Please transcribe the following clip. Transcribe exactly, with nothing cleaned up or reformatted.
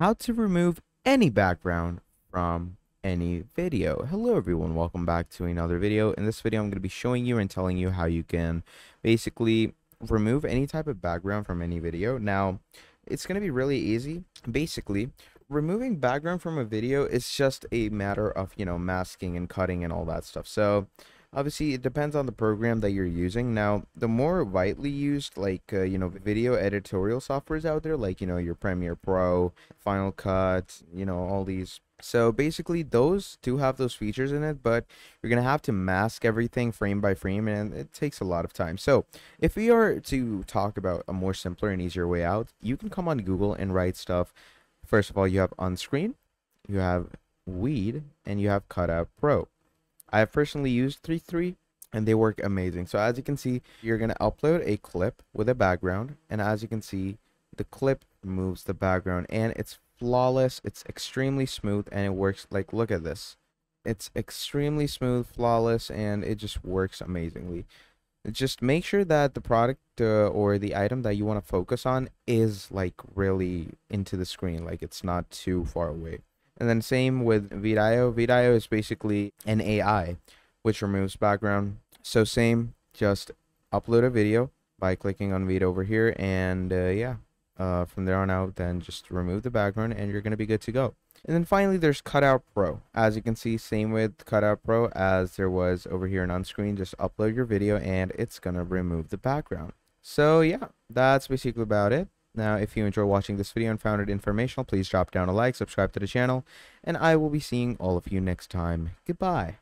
How to remove any background from any video. Hello everyone, welcome back to another video. In this video I'm going to be showing you and telling you how you can basically remove any type of background from any video. Now it's going to be really easy. Basically removing background from a video is just a matter of, you know, masking and cutting and all that stuff. So obviously, it depends on the program that you're using. Now, the more widely used, like, uh, you know, video editorial softwares out there, like, you know, your Premiere Pro, Final Cut, you know, all these. So basically, those do have those features in it, but you're going to have to mask everything frame by frame, and it takes a lot of time. So if we are to talk about a more simpler and easier way out, you can come on Google and write stuff. First of all, you have Unscreen, you have Veed, and you have Cutout Pro. I have personally used three three and they work amazing. So as you can see, you're going to upload a clip with a background, and as you can see, the clip moves the background and it's flawless. It's extremely smooth and it works like, look at this. It's extremely smooth, flawless, and it just works amazingly. Just make sure that the product uh, or the item that you want to focus on is like really into the screen, like it's not too far away. And then same with Vidio. Vidio is basically an A I which removes background. So same, just upload a video by clicking on Veed over here, and uh, yeah, uh, from there on out, then just remove the background and you're going to be good to go. And then finally, there's Cutout Pro. As you can see, same with Cutout Pro as there was over here in Unscreen. Just upload your video and it's going to remove the background. So yeah, that's basically about it. Now, if you enjoy watching this video and found it informational, please drop down a like, subscribe to the channel, and I will be seeing all of you next time. Goodbye.